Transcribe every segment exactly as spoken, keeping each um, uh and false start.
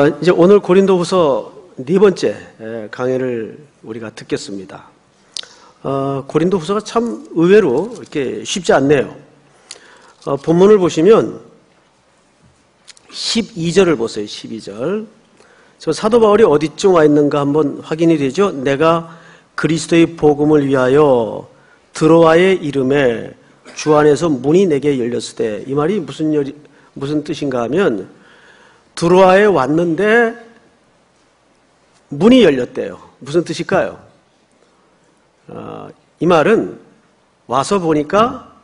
어, 이제 오늘 고린도후서 네 번째 강의를 우리가 듣겠습니다. 어, 고린도후서가 참 의외로 이렇게 쉽지 않네요. 어, 본문을 보시면 십이 절을 보세요. 십이 절. 저 사도 바울이 어디쯤 와 있는가 한번 확인이 되죠. 내가 그리스도의 복음을 위하여 드로아의 이름에 주 안에서 문이 내게 열렸으되, 이 말이 무슨 열, 무슨 뜻인가 하면 드로아에 왔는데 문이 열렸대요. 무슨 뜻일까요? 어, 이 말은 와서 보니까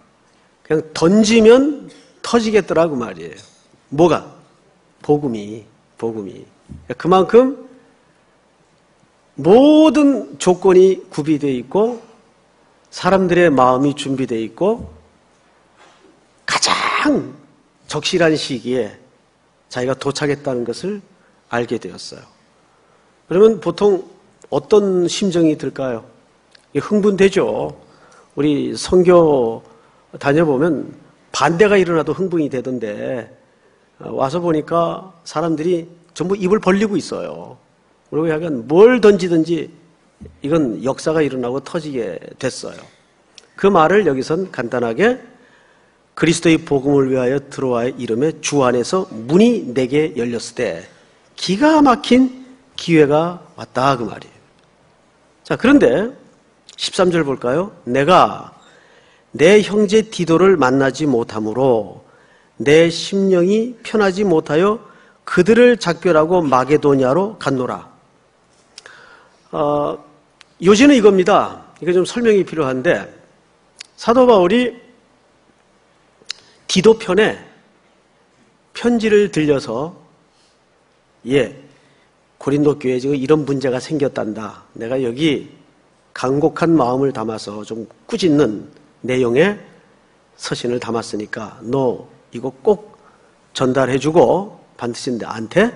그냥 던지면 터지겠더라고 말이에요. 뭐가? 복음이, 복음이. 그만큼 모든 조건이 구비되어 있고 사람들의 마음이 준비되어 있고 가장 적실한 시기에 자기가 도착했다는 것을 알게 되었어요. 그러면 보통 어떤 심정이 들까요? 흥분되죠. 우리 선교 다녀보면 반대가 일어나도 흥분이 되던데, 와서 보니까 사람들이 전부 입을 벌리고 있어요. 그리고 약간 뭘 던지든지 이건 역사가 일어나고 터지게 됐어요. 그 말을 여기선 간단하게 그리스도의 복음을 위하여 드로아의 이름에 주 안에서 문이 내게 열렸을 때 기가 막힌 기회가 왔다, 그 말이에요. 자, 그런데 십삼 절 볼까요? 내가 내 형제 디도를 만나지 못함으로 내 심령이 편하지 못하여 그들을 작별하고 마게도냐로 갔노라. 어, 요지는 이겁니다. 이거 좀 설명이 필요한데, 사도 바울이 디도 편에 편지를 들려서, 예, 고린도 교회에 지금 이런 문제가 생겼단다. 내가 여기 간곡한 마음을 담아서 좀 꾸짖는 내용의 서신을 담았으니까 너 이거 꼭 전달해주고 반드시 나한테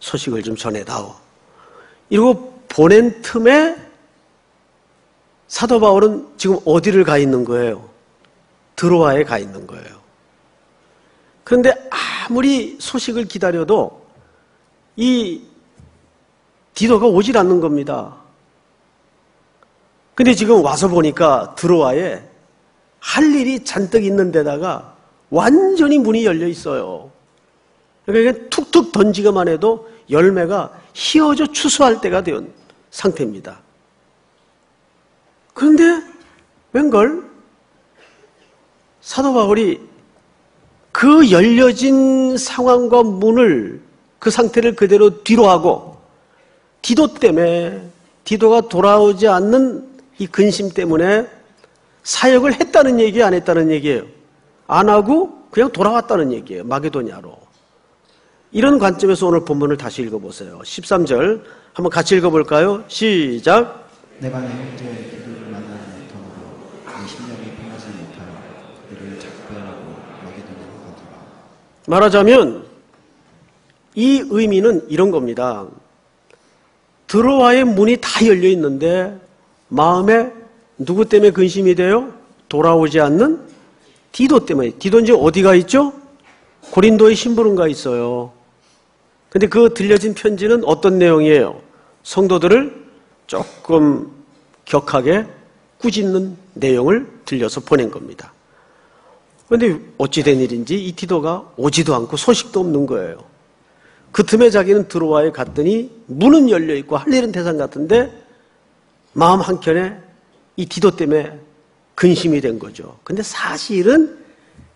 소식을 좀 전해다오. 이러고 보낸 틈에 사도 바울은 지금 어디를 가 있는 거예요? 드로아에 가 있는 거예요. 그런데 아무리 소식을 기다려도 이 디도가 오질 않는 겁니다. 근데 지금 와서 보니까 드로아에 할 일이 잔뜩 있는 데다가 완전히 문이 열려 있어요. 그러니까 툭툭 던지기만 해도 열매가 희어져 추수할 때가 된 상태입니다. 그런데 웬걸? 사도 바울이 그 열려진 상황과 문을, 그 상태를 그대로 뒤로 하고, 디도 때문에, 디도가 돌아오지 않는 이 근심 때문에 사역을 했다는 얘기예요, 안 했다는 얘기예요? 안 하고 그냥 돌아왔다는 얘기예요, 마게도냐로. 이런 관점에서 오늘 본문을 다시 읽어보세요. 십삼 절 한번 같이 읽어볼까요? 시작. 내가 내 형제의 기도를 만나지 못하므로 내 심령이 편하지 못하여 그들을 작별하고 마게도냐로 가더라. 말하자면 이 의미는 이런 겁니다. 드로아의 문이 다 열려 있는데 마음에 누구 때문에 근심이 돼요? 돌아오지 않는 디도 때문에. 디도는 지금 어디가 있죠? 고린도의 심부름가 있어요. 근데 그 들려진 편지는 어떤 내용이에요? 성도들을 조금 격하게 꾸짖는 내용을 들려서 보낸 겁니다. 그런데 어찌 된 일인지 이 디도가 오지도 않고 소식도 없는 거예요. 그 틈에 자기는 드로아에 갔더니 문은 열려있고 할 일은 태산 같은데 마음 한켠에 이 디도 때문에 근심이 된 거죠. 근데 사실은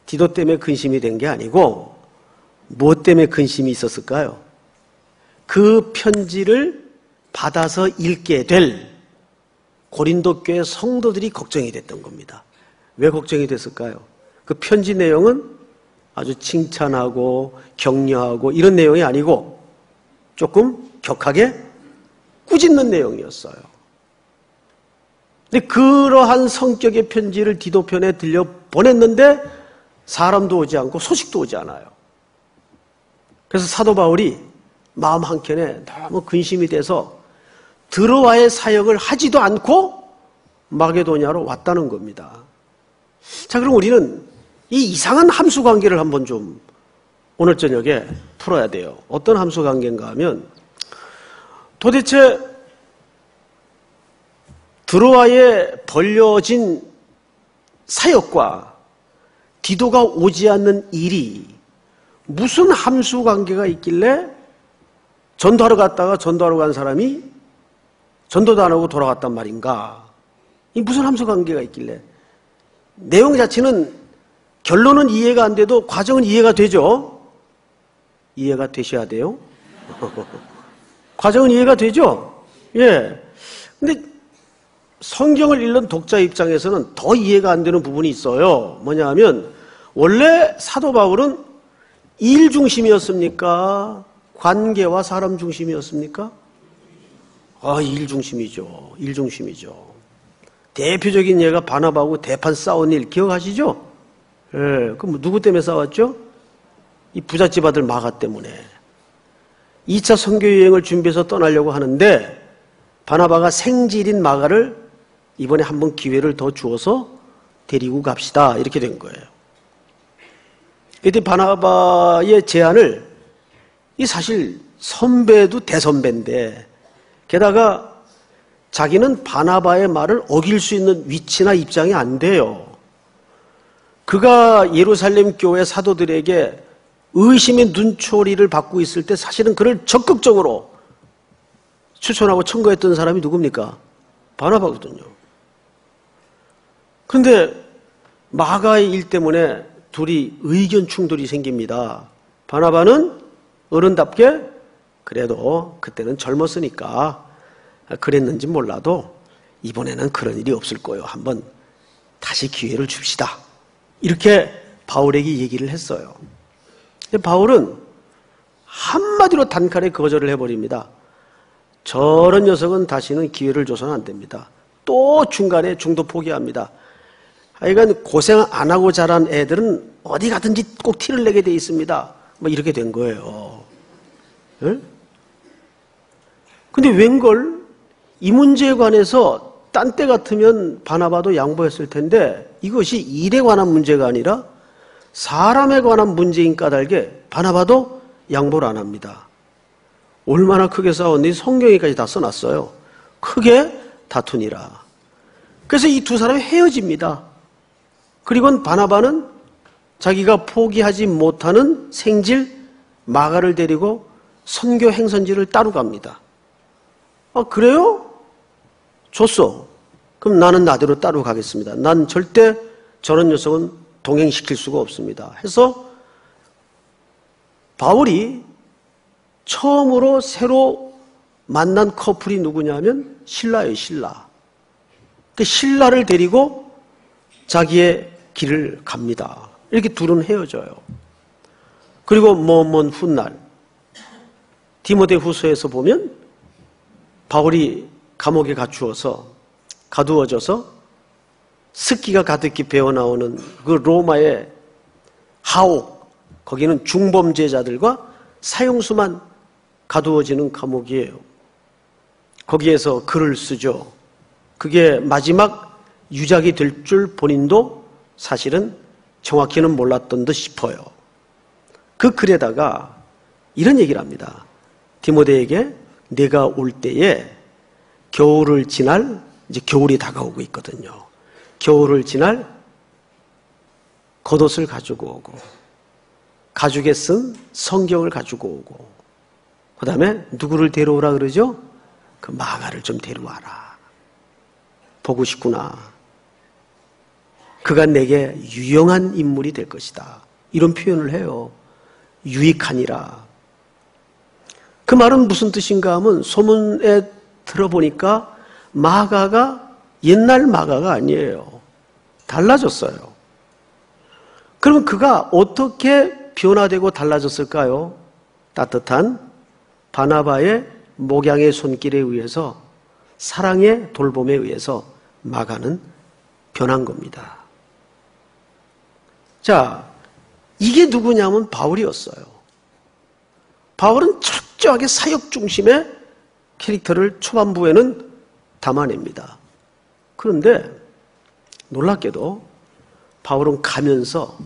디도 때문에 근심이 된 게 아니고 무엇 때문에 근심이 있었을까요? 그 편지를 받아서 읽게 될 고린도 교회 성도들이 걱정이 됐던 겁니다. 왜 걱정이 됐을까요? 그 편지 내용은 아주 칭찬하고 격려하고 이런 내용이 아니고 조금 격하게 꾸짖는 내용이었어요. 근데 그러한 성격의 편지를 디도 편에 들려 보냈는데 사람도 오지 않고 소식도 오지 않아요. 그래서 사도 바울이 마음 한켠에 너무 근심이 돼서 드로아의 사역을 하지도 않고 마게도냐로 왔다는 겁니다. 자, 그럼 우리는 이 이상한 함수 관계를 한번 좀 오늘 저녁에 풀어야 돼요. 어떤 함수 관계인가 하면 도대체 드로아에 벌려진 사역과 디도가 오지 않는 일이 무슨 함수 관계가 있길래 전도하러 갔다가 전도하러 간 사람이 전도도 안 하고 돌아갔단 말인가? 이 무슨 함수 관계가 있길래? 내용 자체는 결론은 이해가 안 돼도 과정은 이해가 되죠? 이해가 되셔야 돼요. 과정은 이해가 되죠? 예. 근데 성경을 읽는 독자 입장에서는 더 이해가 안 되는 부분이 있어요. 뭐냐 하면 원래 사도 바울은 일 중심이었습니까? 관계와 사람 중심이었습니까? 아, 일 중심이죠. 일 중심이죠. 대표적인 예가 바나바하고 대판 싸운 일 기억하시죠? 예, 그럼 누구 때문에 싸웠죠? 이 부잣집 아들 마가 때문에. 이 차 선교 여행을 준비해서 떠나려고 하는데 바나바가 생질인 마가를 이번에 한번 기회를 더 주어서 데리고 갑시다 이렇게 된 거예요. 이때 바나바의 제안을 이 사실 선배도 대선배인데 게다가 자기는 바나바의 말을 어길 수 있는 위치나 입장이 안 돼요. 그가 예루살렘 교회 사도들에게 의심의 눈초리를 받고 있을 때 사실은 그를 적극적으로 추천하고 청구했던 사람이 누굽니까? 바나바거든요. 그런데 마가의 일 때문에 둘이 의견 충돌이 생깁니다. 바나바는 어른답게 그래도 그때는 젊었으니까 그랬는지 몰라도 이번에는 그런 일이 없을 거예요. 한번 다시 기회를 줍시다. 이렇게 바울에게 얘기를 했어요. 근데 바울은 한마디로 단칼에 거절을 해버립니다. 저런 녀석은 다시는 기회를 줘서는 안 됩니다. 또 중간에 중도 포기합니다. 하여간 고생 안 하고 자란 애들은 어디 가든지 꼭 티를 내게 돼 있습니다. 뭐 이렇게 된 거예요. 응? 근데 웬걸 이 문제에 관해서 딴 때 같으면 바나바도 양보했을 텐데 이것이 일에 관한 문제가 아니라 사람에 관한 문제인 까닭에 바나바도 양보를 안 합니다. 얼마나 크게 싸웠는지 성경에까지 다 써놨어요. 크게 다투니라. 그래서 이 두 사람이 헤어집니다. 그리고는 바나바는 자기가 포기하지 못하는 생질 마가를 데리고 선교 행선지를 따로 갑니다. 아, 그래요? 줬어. 그럼 나는 나대로 따로 가겠습니다. 난 절대 저런 녀석은 동행시킬 수가 없습니다. 해서 바울이 처음으로 새로 만난 커플이 누구냐면 실라예요, 실라. 그 실라를 데리고 자기의 길을 갑니다. 이렇게 둘은 헤어져요. 그리고 먼 먼 훗날 디모데후서에서 보면 바울이 감옥에 갇혀서 가두어져서 습기가 가득히 배어 나오는 그 로마의 하옥, 거기는 중범죄자들과 사형수만 가두어지는 감옥이에요. 거기에서 글을 쓰죠. 그게 마지막 유작이 될 줄 본인도 사실은 정확히는 몰랐던 듯 싶어요. 그 글에다가 이런 얘기를 합니다. 디모데에게 내가 올 때에 겨울을 지날, 이제 겨울이 다가오고 있거든요. 겨울을 지날 겉옷을 가지고 오고 가죽에 쓴 성경을 가지고 오고 그 다음에 누구를 데려오라 그러죠? 그 마가를 좀 데려와라. 보고 싶구나. 그가 내게 유용한 인물이 될 것이다. 이런 표현을 해요. 유익하니라. 그 말은 무슨 뜻인가 하면 소문에 들어보니까 마가가 옛날 마가가 아니에요. 달라졌어요. 그럼 그가 어떻게 변화되고 달라졌을까요? 따뜻한 바나바의 목양의 손길에 의해서 사랑의 돌봄에 의해서 마가는 변한 겁니다. 자, 이게 누구냐면 바울이었어요. 바울은 철저하게 사역 중심의 캐릭터를 초반부에는 담아냅니다. 그런데 놀랍게도 바울은 가면서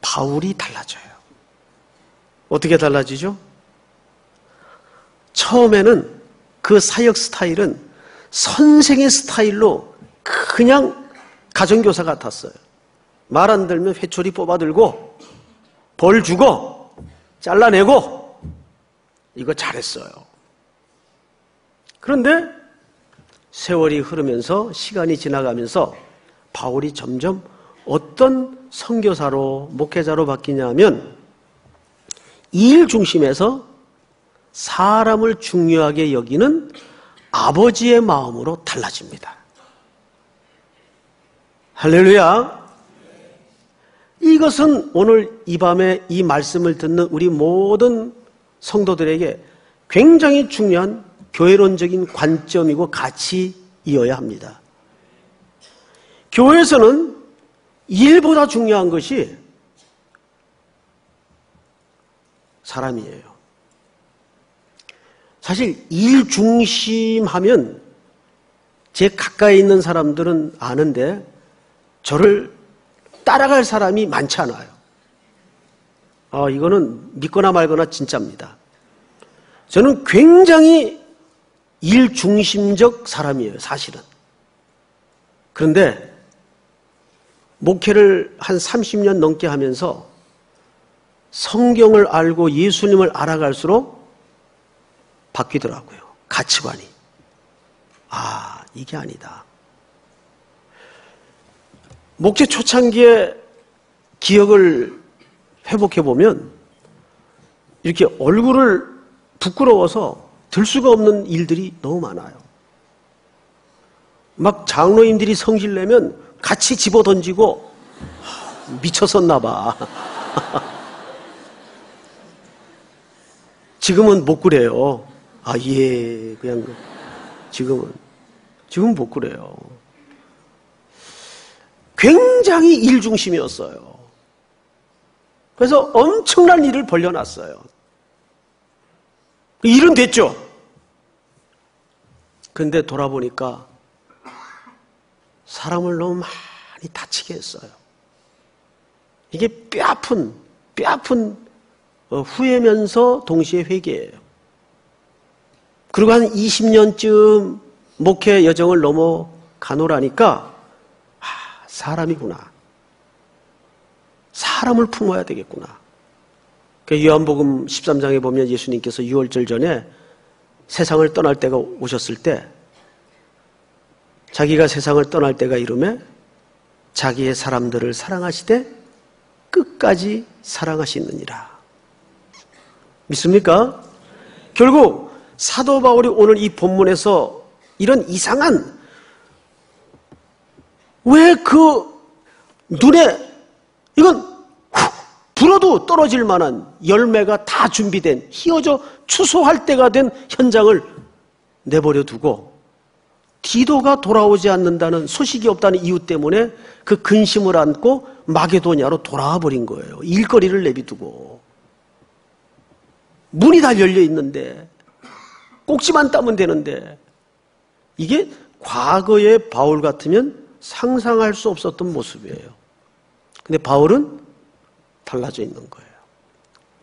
바울이 달라져요. 어떻게 달라지죠? 처음에는 그 사역 스타일은 선생의 스타일로 그냥 가정교사 같았어요. 말 안 들면 회초리 뽑아들고 벌 주고 잘라내고 이거 잘했어요. 그런데 세월이 흐르면서 시간이 지나가면서 바울이 점점 어떤 선교사로 목회자로 바뀌냐면 일 중심에서 사람을 중요하게 여기는 아버지의 마음으로 달라집니다. 할렐루야! 이것은 오늘 이 밤에 이 말씀을 듣는 우리 모든 성도들에게 굉장히 중요한 교회론적인 관점이고 가치이어야 합니다. 교회에서는 일보다 중요한 것이 사람이에요. 사실 일 중심하면 제 가까이 있는 사람들은 아는데 저를 따라갈 사람이 많지 않아요. 아, 이거는 믿거나 말거나 진짜입니다. 저는 굉장히 일 중심적 사람이에요, 사실은. 그런데 목회를 한 삼십 년 넘게 하면서 성경을 알고 예수님을 알아갈수록 바뀌더라고요. 가치관이. 아, 이게 아니다. 목회 초창기에 기억을 회복해보면 이렇게 얼굴을 부끄러워서 들 수가 없는 일들이 너무 많아요. 막 장로님들이 성질내면 같이 집어던지고 미쳤었나 봐. 지금은 못 그래요. 아, 예, 그냥 지금은 지금은 못 그래요. 굉장히 일 중심이었어요. 그래서 엄청난 일을 벌려놨어요. 일은 됐죠. 근데 돌아보니까 사람을 너무 많이 다치게 했어요. 이게 뼈아픈 뼈아픈 후회면서 동시에 회개예요. 그리고 한 이십 년쯤 목회 여정을 넘어가노라니까 아, 사람이구나. 사람을 품어야 되겠구나. 요한복음 십삼 장에 보면 예수님께서 유월절 전에 세상을 떠날 때가 오셨을 때 자기가 세상을 떠날 때가 이르매 자기의 사람들을 사랑하시되 끝까지 사랑하시느니라. 믿습니까? 결국 사도 바울이 오늘 이 본문에서 이런 이상한 왜 그 눈에 이건 불어도 떨어질 만한 열매가 다 준비된 희어져 추수할 때가 된 현장을 내버려 두고 디도가 돌아오지 않는다는 소식이 없다는 이유 때문에 그 근심을 안고 마게도냐로 돌아와 버린 거예요. 일거리를 내비두고. 문이 다 열려 있는데 꼭지만 따면 되는데 이게 과거의 바울 같으면 상상할 수 없었던 모습이에요. 근데 바울은 달라져 있는 거예요.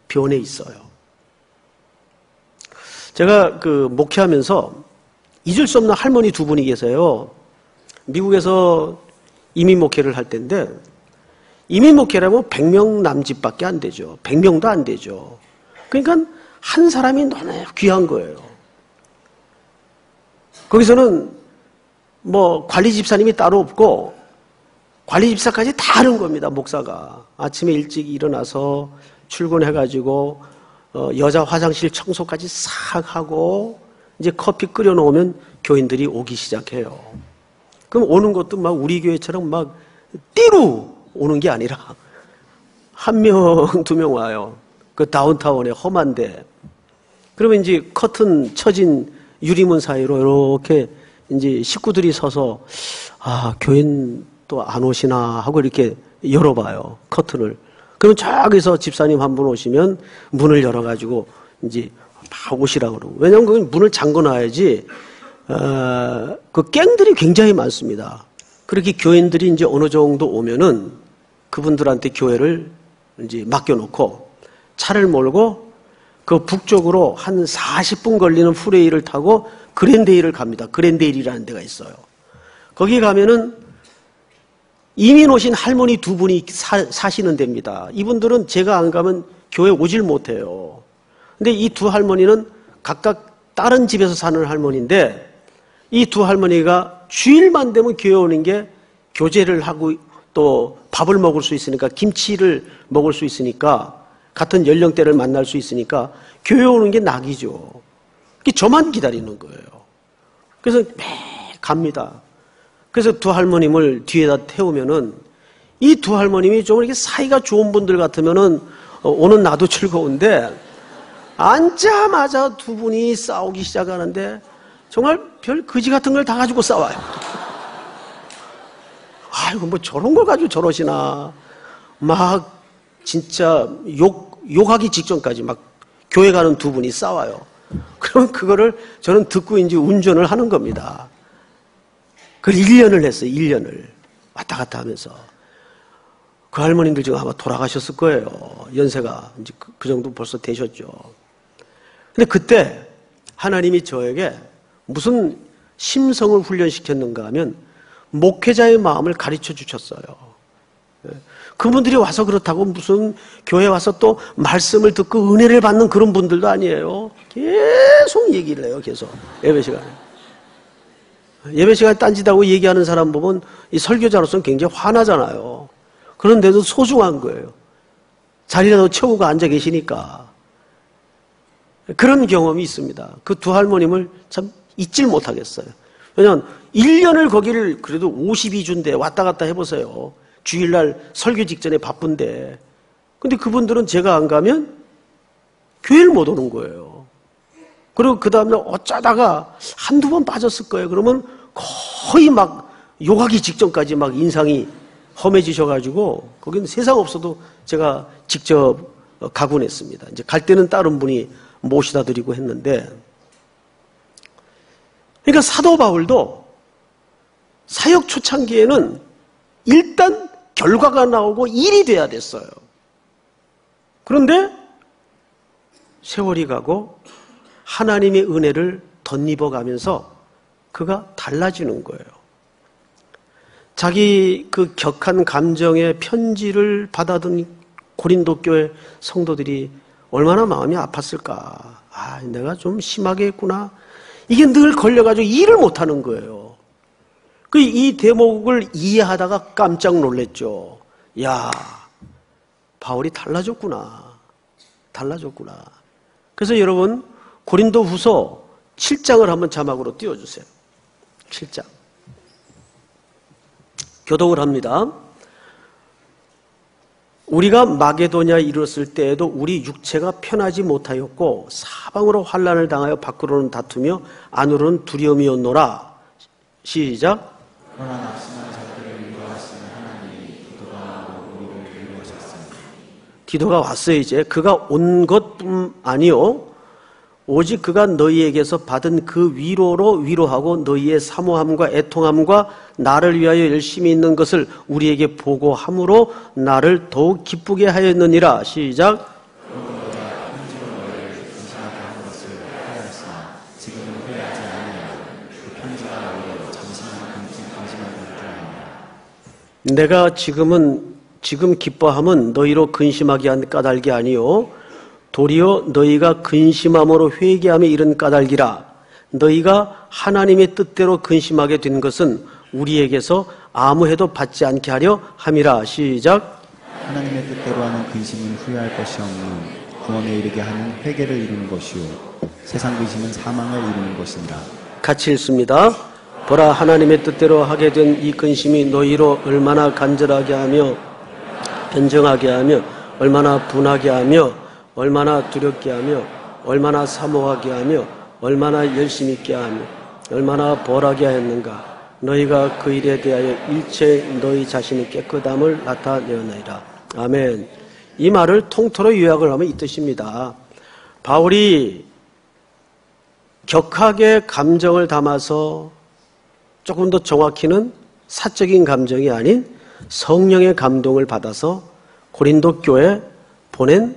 변해 있어요. 제가 그 목회하면서 잊을 수 없는 할머니 두 분이 계세요. 미국에서 이민 목회를 할 때인데 이민 목회라면 백 명 남짓밖에 안 되죠. 백 명도 안 되죠. 그러니까 한 사람이 너무 귀한 거예요. 거기서는 뭐 관리 집사님이 따로 없고 관리 집사까지 다 하는 겁니다. 목사가 아침에 일찍 일어나서 출근해가지고 여자 화장실 청소까지 싹 하고 이제 커피 끓여 놓으면 교인들이 오기 시작해요. 그럼 오는 것도 막 우리 교회처럼 막 띠루 오는 게 아니라 한 명, 두 명 와요. 그 다운타운에 험한데. 그러면 이제 커튼 쳐진 유리문 사이로 이렇게 이제 식구들이 서서 아, 교인 또 안 오시나 하고 이렇게 열어봐요. 커튼을. 그러면 저기서 집사님 한 분 오시면 문을 열어가지고 이제 막 오시라고 그러고. 왜냐면 그건 문을 잠궈놔야지, 어, 그 깽들이 굉장히 많습니다. 그렇게 교인들이 이제 어느 정도 오면은 그분들한테 교회를 이제 맡겨놓고 차를 몰고 그 북쪽으로 한 사십 분 걸리는 후레이를 타고 그랜데일을 갑니다. 그랜데일이라는 데가 있어요. 거기 가면은 이민 오신 할머니 두 분이 사, 사시는 데입니다. 이분들은 제가 안 가면 교회 오질 못해요. 근데 이 두 할머니는 각각 다른 집에서 사는 할머니인데 이 두 할머니가 주일만 되면 교회 오는 게 교제를 하고 또 밥을 먹을 수 있으니까 김치를 먹을 수 있으니까 같은 연령대를 만날 수 있으니까 교회 오는 게 낙이죠. 그게 저만 기다리는 거예요. 그래서 매일 갑니다. 그래서 두 할머님을 뒤에다 태우면은 이 두 할머님이 좀 이렇게 사이가 좋은 분들 같으면은 오는 나도 즐거운데 앉자마자 두 분이 싸우기 시작하는데 정말 별 거지 같은 걸 다 가지고 싸워요. 아이고 뭐 저런 걸 가지고 저러시나 막 진짜 욕, 욕하기 직전까지 막 교회 가는 두 분이 싸워요. 그럼 그거를 저는 듣고 이제 운전을 하는 겁니다. 그걸 일 년을 했어요. 일 년을 왔다 갔다 하면서. 그 할머님들 지금 아마 돌아가셨을 거예요. 연세가 이제 그, 그 정도 벌써 되셨죠. 근데 그때 하나님이 저에게 무슨 심성을 훈련시켰는가 하면 목회자의 마음을 가르쳐 주셨어요. 그분들이 와서 그렇다고 무슨 교회 와서 또 말씀을 듣고 은혜를 받는 그런 분들도 아니에요. 계속 얘기를 해요. 계속 예배 시간에. 예배 시간에 딴짓하고 얘기하는 사람 보면 이 설교자로서는 굉장히 화나잖아요. 그런데도 소중한 거예요. 자리라도 채우고 앉아 계시니까. 그런 경험이 있습니다. 그 두 할머님을 참 잊질 못하겠어요. 왜냐하면 일 년을 거기를 그래도 오십이 주인데 왔다 갔다 해보세요. 주일날 설교 직전에 바쁜데. 근데 그분들은 제가 안 가면 교회를 못 오는 거예요. 그리고 그 다음날 어쩌다가 한두 번 빠졌을 거예요. 그러면 거의 막 욕하기 직전까지 막 인상이 험해지셔가지고 거긴 세상 없어도 제가 직접 가곤 했습니다. 이제 갈 때는 다른 분이 모시다 드리고 했는데. 그러니까 사도 바울도 사역 초창기에는 일단 결과가 나오고 일이 돼야 됐어요. 그런데 세월이 가고 하나님의 은혜를 덧입어가면서 그가 달라지는 거예요. 자기 그 격한 감정의 편지를 받아든 고린도 교회 성도들이 얼마나 마음이 아팠을까. 아, 내가 좀 심하게 했구나. 이게 늘 걸려가지고 일을 못하는 거예요. 그 이 대목을 이해하다가 깜짝 놀랐죠. 야, 바울이 달라졌구나. 달라졌구나. 그래서 여러분 고린도후서 칠 장을 한번 자막으로 띄워주세요. 칠 장. 교독을 합니다. 우리가 마게도냐 이뤘을 때에도 우리 육체가 편하지 못하였고 사방으로 환난을 당하여 밖으로는 다투며 안으로는 두려움이었노라. 시작. 디도가 왔어요. 이제 그가 온 것뿐 아니요 오직 그가 너희에게서 받은 그 위로로 위로하고 너희의 사모함과 애통함과 나를 위하여 열심히 있는 것을 우리에게 보고함으로 나를 더욱 기쁘게 하였느니라. 시작. 내가 지금은 지금 기뻐함은 너희로 근심하게 한 까닭이 아니요 도리어 너희가 근심함으로 회개함에 이른 까닭이라. 너희가 하나님의 뜻대로 근심하게 된 것은 우리에게서 아무 해도 받지 않게 하려 함이라. 시작. 하나님의 뜻대로 하는 근심은 후회할 것이 없는 구원에 이르게 하는 회개를 이루는 것이요 세상 근심은 사망을 이루는 것이니라. 같이 읽습니다. 보라, 하나님의 뜻대로 하게 된 이 근심이 너희로 얼마나 간절하게 하며 변증하게 하며 얼마나 분하게 하며 얼마나 두렵게 하며 얼마나 사모하게 하며 얼마나 열심히 있게 하며 얼마나 벌하게 했는가. 너희가 그 일에 대하여 일체 너희 자신의 깨끗함을 나타내었나이다. 아멘. 이 말을 통틀어 요약을 하면 이 뜻입니다. 바울이 격하게 감정을 담아서 조금 더 정확히는 사적인 감정이 아닌 성령의 감동을 받아서 고린도 교회에 보낸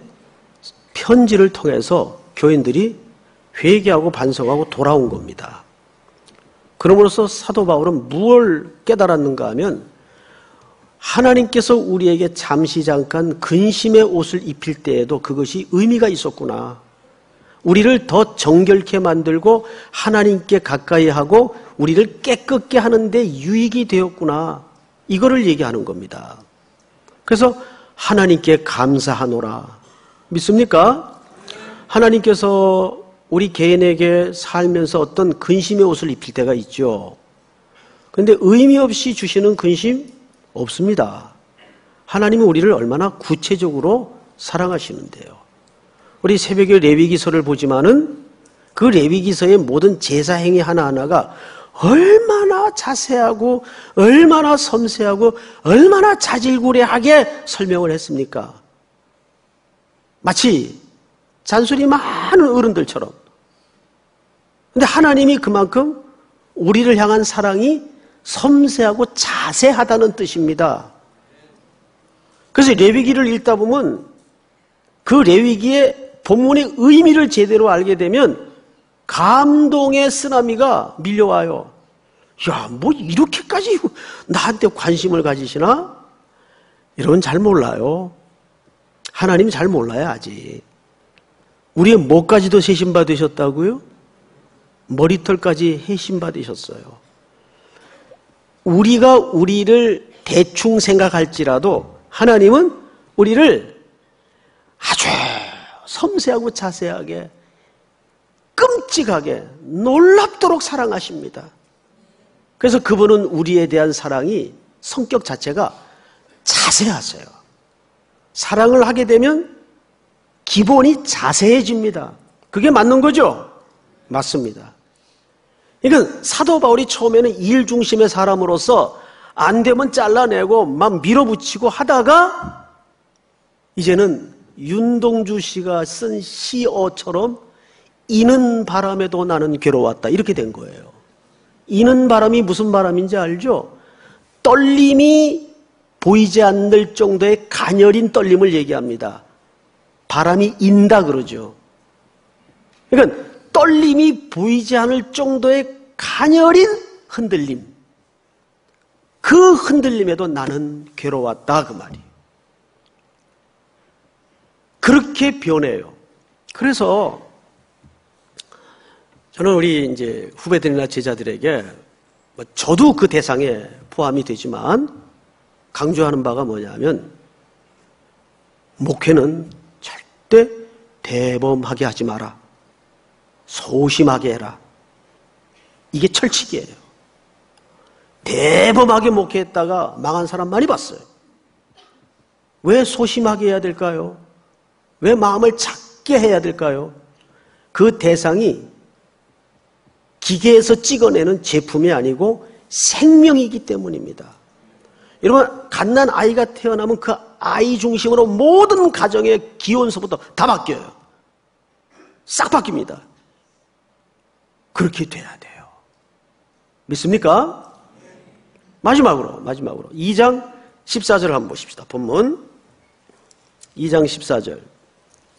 현지를 통해서 교인들이 회개하고 반성하고 돌아온 겁니다. 그러므로서 사도 바울은 무엇을 깨달았는가 하면 하나님께서 우리에게 잠시 잠깐 근심의 옷을 입힐 때에도 그것이 의미가 있었구나. 우리를 더 정결케 만들고 하나님께 가까이 하고 우리를 깨끗게 하는 데 유익이 되었구나. 이거를 얘기하는 겁니다. 그래서 하나님께 감사하노라. 믿습니까? 하나님께서 우리 개인에게 살면서 어떤 근심의 옷을 입힐 때가 있죠. 그런데 의미 없이 주시는 근심 없습니다. 하나님은 우리를 얼마나 구체적으로 사랑하시는데요. 우리 새벽에 레위기서를 보지만은 그 레위기서의 모든 제사 행위 하나하나가 얼마나 자세하고 얼마나 섬세하고 얼마나 자질구레하게 설명을 했습니까? 마치 잔소리 많은 어른들처럼. 근데 하나님이 그만큼 우리를 향한 사랑이 섬세하고 자세하다는 뜻입니다. 그래서 레위기를 읽다 보면 그 레위기의 본문의 의미를 제대로 알게 되면 감동의 쓰나미가 밀려와요. 야, 뭐 이렇게까지 나한테 관심을 가지시나? 이런 잘 몰라요. 하나님 잘 몰라요, 아직. 우리의 목까지도 세심받으셨다고요? 머리털까지 해심받으셨어요. 우리가 우리를 대충 생각할지라도 하나님은 우리를 아주 섬세하고 자세하게 끔찍하게 놀랍도록 사랑하십니다. 그래서 그분은 우리에 대한 사랑이 성격 자체가 자세하세요. 사랑을 하게 되면 기본이 자세해집니다. 그게 맞는 거죠? 맞습니다. 그러니까 사도 바울이 처음에는 일 중심의 사람으로서 안 되면 잘라내고 막 밀어붙이고 하다가 이제는 윤동주 씨가 쓴 시어처럼 이는 바람에도 나는 괴로웠다. 이렇게 된 거예요. 이는 바람이 무슨 바람인지 알죠? 떨림이 보이지 않을 정도의 가녀린 떨림을 얘기합니다. 바람이 인다 그러죠. 그러니까 떨림이 보이지 않을 정도의 가녀린 흔들림. 그 흔들림에도 나는 괴로웠다 그 말이에요. 그렇게 변해요. 그래서 저는 우리 이제 후배들이나 제자들에게 저도 그 대상에 포함이 되지만 강조하는 바가 뭐냐면 목회는 때 대범하게 하지 마라. 소심하게 해라. 이게 철칙이에요. 대범하게 목회했다가 망한 사람 많이 봤어요. 왜 소심하게 해야 될까요? 왜 마음을 작게 해야 될까요? 그 대상이 기계에서 찍어내는 제품이 아니고 생명이기 때문입니다. 여러분, 갓난 아이가 태어나면 그 아이 중심으로 모든 가정의 기원서부터 다 바뀌어요. 싹 바뀝니다. 그렇게 돼야 돼요. 믿습니까? 마지막으로, 마지막으로. 이 장 십사 절을 한번 보십시다. 본문. 이 장 십사 절.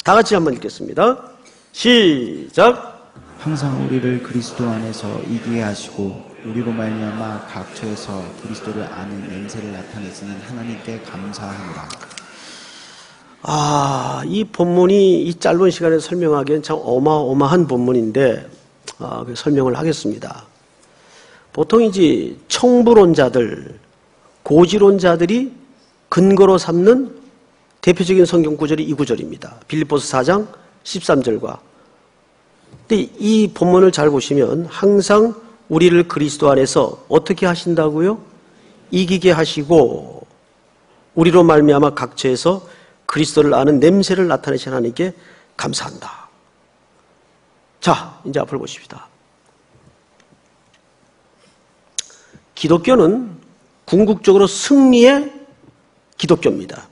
다 같이 한번 읽겠습니다. 시작. 항상 우리를 그리스도 안에서 이기게 하시고, 우리로 말미암아 각처에서 그리스도를 아는 냄새를 나타내시는 하나님께 감사하노라. 아, 이 본문이 이 짧은 시간에 설명하기엔 참 어마어마한 본문인데 아, 설명을 하겠습니다. 보통 이제 청부론자들, 고지론자들이 근거로 삼는 대표적인 성경 구절이 이 구절입니다. 빌립보서 사 장 십삼 절과. 근데 이 본문을 잘 보시면 항상 우리를 그리스도 안에서 어떻게 하신다고요? 이기게 하시고 우리로 말미암아 각처에서 그리스도를 아는 냄새를 나타내신 하나님께 감사한다. 자, 이제 앞을 보십시다. 기독교는 궁극적으로 승리의 기독교입니다.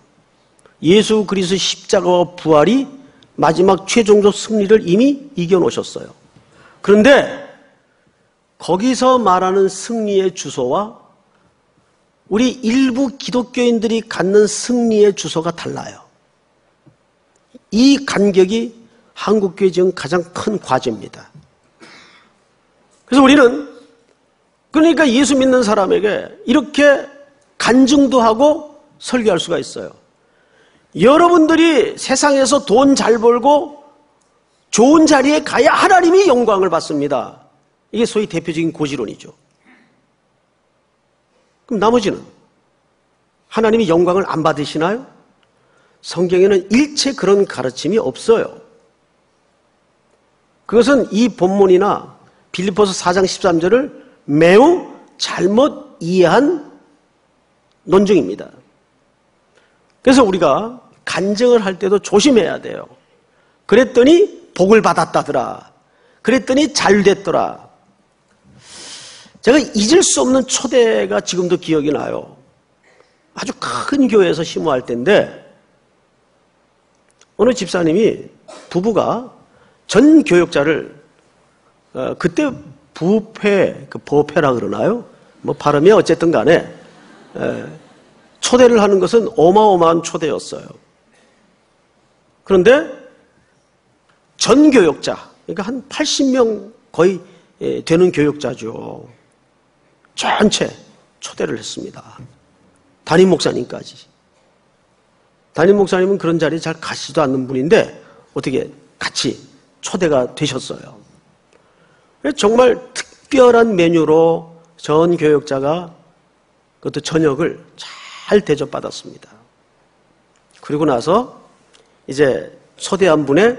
예수 그리스도 십자가와 부활이 마지막 최종적 승리를 이미 이겨놓으셨어요. 그런데 거기서 말하는 승리의 주소와 우리 일부 기독교인들이 갖는 승리의 주소가 달라요. 이 간격이 한국교회 지금 가장 큰 과제입니다. 그래서 우리는 그러니까 예수 믿는 사람에게 이렇게 간증도 하고 설교할 수가 있어요. 여러분들이 세상에서 돈 잘 벌고 좋은 자리에 가야 하나님이 영광을 받습니다. 이게 소위 대표적인 고지론이죠. 그럼 나머지는 하나님이 영광을 안 받으시나요? 성경에는 일체 그런 가르침이 없어요. 그것은 이 본문이나 빌립보서 사 장 십삼 절을 매우 잘못 이해한 논증입니다. 그래서 우리가 간증을 할 때도 조심해야 돼요. 그랬더니 복을 받았다더라. 그랬더니 잘 됐더라. 제가 잊을 수 없는 초대가 지금도 기억이 나요. 아주 큰 교회에서 심호할 때인데 어느 집사님이 부부가 전 교역자를 어, 그때 부패, 그 보패라 그러나요? 뭐 발음이 어쨌든 간에 에, 초대를 하는 것은 어마어마한 초대였어요. 그런데 전 교역자, 그러니까 한 팔십 명 거의 예, 되는 교역자죠. 전체 초대를 했습니다. 담임 목사님까지. 담임 목사님은 그런 자리에 잘 가시지도 않는 분인데 어떻게 같이 초대가 되셨어요. 정말 특별한 메뉴로 전 교역자가 그것도 저녁을 잘 대접받았습니다. 그리고 나서 이제 초대한 분의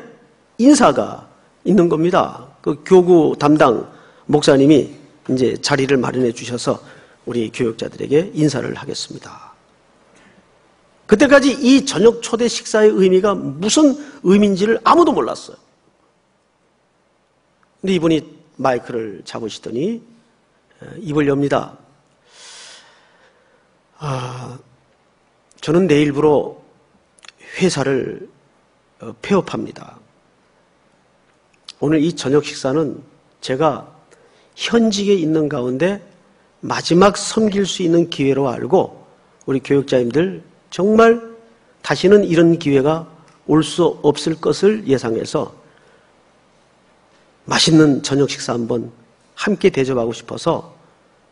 인사가 있는 겁니다. 그 교구 담당 목사님이 이제 자리를 마련해 주셔서 우리 교역자들에게 인사를 하겠습니다. 그때까지 이 저녁 초대 식사의 의미가 무슨 의미인지를 아무도 몰랐어요. 근데 이분이 마이크를 잡으시더니 입을 엽니다. 아, 저는 내일부로 회사를 폐업합니다. 오늘 이 저녁 식사는 제가 현직에 있는 가운데 마지막 섬길 수 있는 기회로 알고 우리 교역자님들 정말 다시는 이런 기회가 올 수 없을 것을 예상해서 맛있는 저녁 식사 한번 함께 대접하고 싶어서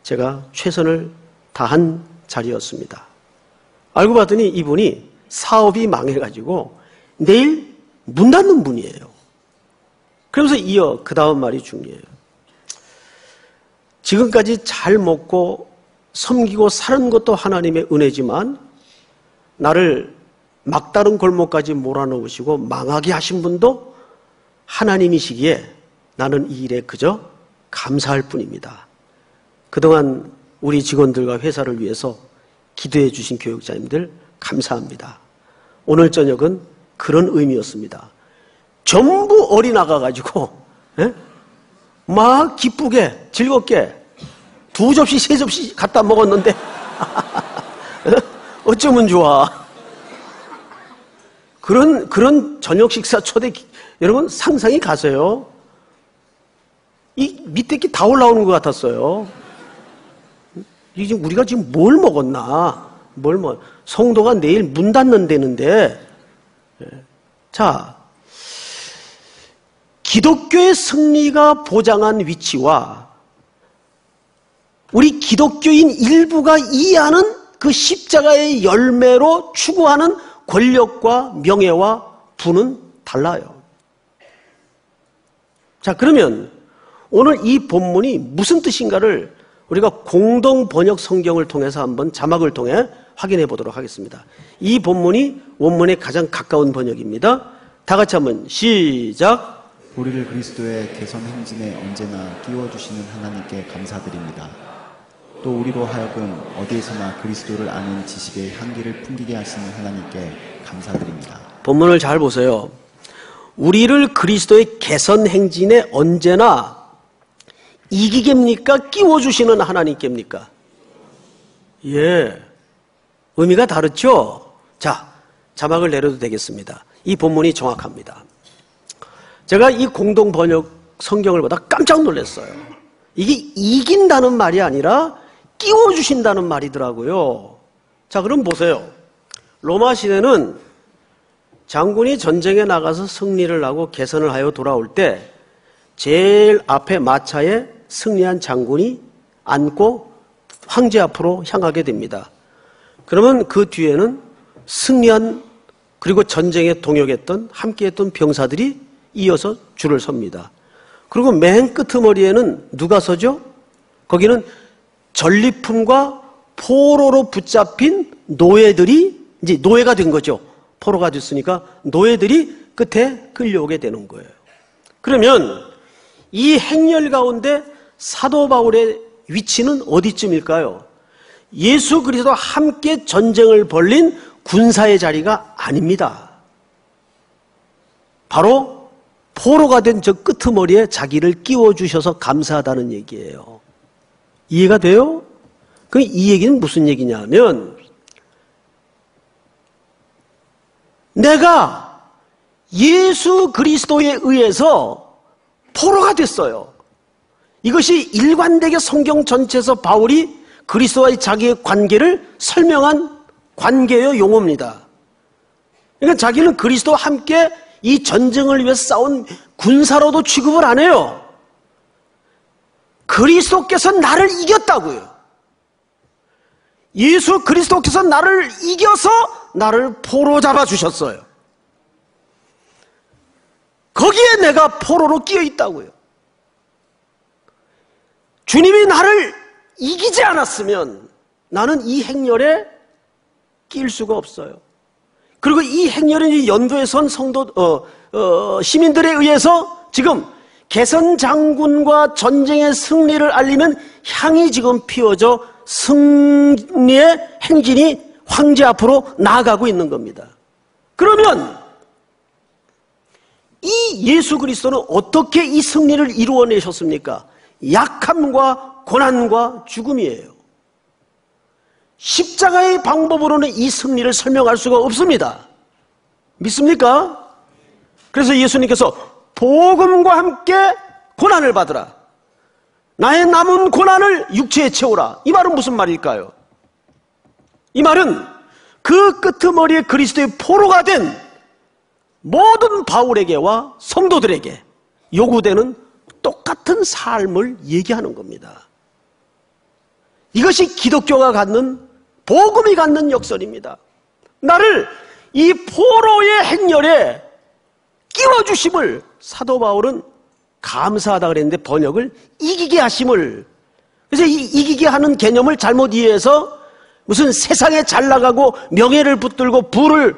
제가 최선을 다한 자리였습니다. 알고 봤더니 이분이 사업이 망해가지고 내일 문 닫는 분이에요. 그러면서 이어 그 다음 말이 중요해요. 지금까지 잘 먹고 섬기고 사는 것도 하나님의 은혜지만 나를 막다른 골목까지 몰아넣으시고 망하게 하신 분도 하나님이시기에 나는 이 일에 그저 감사할 뿐입니다. 그동안 우리 직원들과 회사를 위해서 기도해 주신 교육자님들 감사합니다. 오늘 저녁은 그런 의미였습니다. 전부 어린아가 가지고 에? 막 기쁘게 즐겁게 두 접시 세 접시 갖다 먹었는데 어쩌면 좋아. 그런 그런 저녁 식사 초대 여러분 상상이 가세요. 이 밑에 게 다 올라오는 것 같았어요. 이게 우리가 지금 뭘 먹었나? 뭘 먹? 성도가 내일 문 닫는다는데, 자, 기독교의 승리가 보장한 위치와 우리 기독교인 일부가 이해하는 그 십자가의 열매로 추구하는 권력과 명예와 부는 달라요. 자, 그러면. 오늘 이 본문이 무슨 뜻인가를 우리가 공동 번역 성경을 통해서 한번 자막을 통해 확인해 보도록 하겠습니다. 이 본문이 원문에 가장 가까운 번역입니다. 다 같이 한번 시작! 우리를 그리스도의 개선 행진에 언제나 끼워주시는 하나님께 감사드립니다. 또 우리로 하여금 어디에서나 그리스도를 아는 지식의 향기를 풍기게 하시는 하나님께 감사드립니다. 본문을 잘 보세요. 우리를 그리스도의 개선 행진에 언제나 이기계입니까? 끼워주시는 하나님께입니까? 예, 의미가 다르죠? 자, 자막을 내려도 되겠습니다. 이 본문이 정확합니다. 제가 이 공동 번역 성경을 보다 깜짝 놀랐어요. 이게 이긴다는 말이 아니라 끼워주신다는 말이더라고요. 자, 그럼 보세요. 로마 시대는 장군이 전쟁에 나가서 승리를 하고 개선을 하여 돌아올 때 제일 앞에 마차에 승리한 장군이 안고 황제 앞으로 향하게 됩니다. 그러면 그 뒤에는 승리한 그리고 전쟁에 동역했던 함께했던 병사들이 이어서 줄을 섭니다. 그리고 맨 끄트머리에는 누가 서죠? 거기는 전리품과 포로로 붙잡힌 노예들이 이제 노예가 된 거죠. 포로가 됐으니까 노예들이 끝에 끌려오게 되는 거예요. 그러면 이 행렬 가운데 사도 바울의 위치는 어디쯤일까요? 예수 그리스도와 함께 전쟁을 벌린 군사의 자리가 아닙니다. 바로 포로가 된 저 끄트머리에 자기를 끼워주셔서 감사하다는 얘기예요. 이해가 돼요? 그 이 얘기는 무슨 얘기냐 하면 내가 예수 그리스도에 의해서 포로가 됐어요. 이것이 일관되게 성경 전체에서 바울이 그리스도와의 자기의 관계를 설명한 관계의 용어입니다. 그러니까 자기는 그리스도와 함께 이 전쟁을 위해 싸운 군사로도 취급을 안 해요. 그리스도께서 나를 이겼다고요. 예수 그리스도께서 나를 이겨서 나를 포로 잡아주셨어요. 거기에 내가 포로로 끼어 있다고요. 주님이 나를 이기지 않았으면 나는 이 행렬에 끼일 수가 없어요. 그리고 이 행렬은 연도에 선 성도 어, 어, 시민들에 의해서 지금 개선 장군과 전쟁의 승리를 알리는 향이 지금 피워져 승리의 행진이 황제 앞으로 나아가고 있는 겁니다. 그러면 이 예수 그리스도는 어떻게 이 승리를 이루어내셨습니까? 약함과 고난과 죽음이에요. 십자가의 방법으로는 이 승리를 설명할 수가 없습니다. 믿습니까? 그래서 예수님께서 복음과 함께 고난을 받으라. 나의 남은 고난을 육체에 채우라. 이 말은 무슨 말일까요? 이 말은 그 끄트머리에 그리스도의 포로가 된 모든 바울에게와 성도들에게 요구되는 똑같은 삶을 얘기하는 겁니다. 이것이 기독교가 갖는, 복음이 갖는 역설입니다. 나를 이 포로의 행렬에 끼워주심을 사도 바울은 감사하다 그랬는데 번역을 이기게 하심을, 그래서 이 이기게 하는 개념을 잘못 이해해서 무슨 세상에 잘 나가고 명예를 붙들고 부를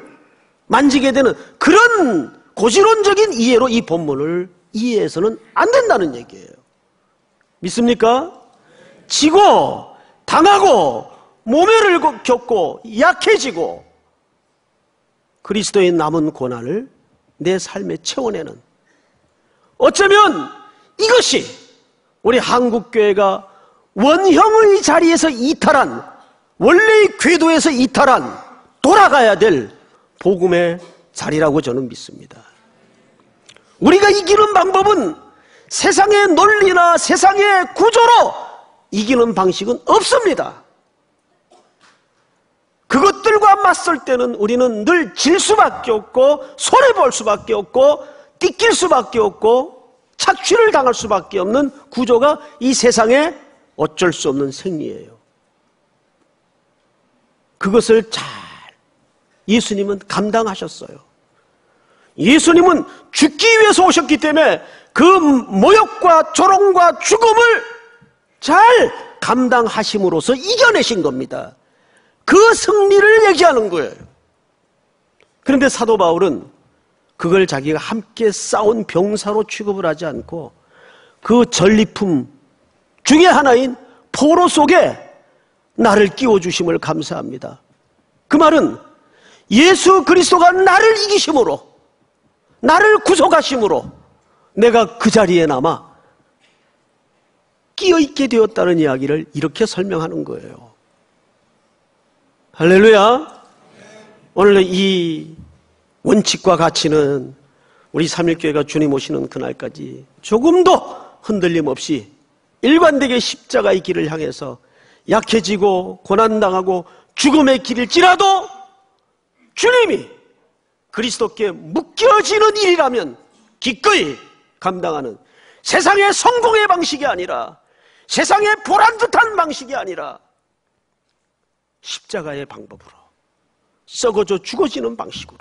만지게 되는 그런 고지론적인 이해로 이 본문을 이해해서는 안 된다는 얘기예요. 믿습니까? 지고 당하고 모멸을 겪고 약해지고 그리스도의 남은 고난을 내 삶에 채워내는, 어쩌면 이것이 우리 한국교회가 원형의 자리에서 이탈한, 원래의 궤도에서 이탈한, 돌아가야 될 복음의 자리라고 저는 믿습니다. 우리가 이기는 방법은 세상의 논리나 세상의 구조로 이기는 방식은 없습니다. 그것들과 맞설 때는 우리는 늘 질 수밖에 없고 손해볼 수밖에 없고 띠낄 수밖에 없고 착취를 당할 수밖에 없는 구조가 이 세상에 어쩔 수 없는 생리예요. 그것을 잘 예수님은 감당하셨어요. 예수님은 죽기 위해서 오셨기 때문에 그 모욕과 조롱과 죽음을 잘 감당하심으로써 이겨내신 겁니다. 그 승리를 얘기하는 거예요. 그런데 사도 바울은 그걸 자기가 함께 싸운 병사로 취급을 하지 않고 그 전리품 중에 하나인 포로 속에 나를 끼워주심을 감사합니다. 그 말은 예수 그리스도가 나를 이기심으로, 나를 구속하심으로 내가 그 자리에 남아 끼어있게 되었다는 이야기를 이렇게 설명하는 거예요. 할렐루야. 오늘 이 원칙과 가치는 우리 삼일교회가 주님 오시는 그날까지 조금도 흔들림 없이 일관되게 십자가의 길을 향해서 약해지고 고난당하고 죽음의 길일지라도 주님이 그리스도께 묶여지는 일이라면 기꺼이 감당하는, 세상의 성공의 방식이 아니라, 세상의 보란듯한 방식이 아니라 십자가의 방법으로, 썩어져 죽어지는 방식으로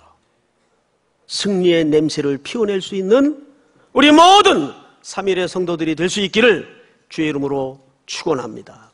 승리의 냄새를 피워낼 수 있는 우리 모든 삼일의 성도들이 될 수 있기를 주의 이름으로 축원합니다.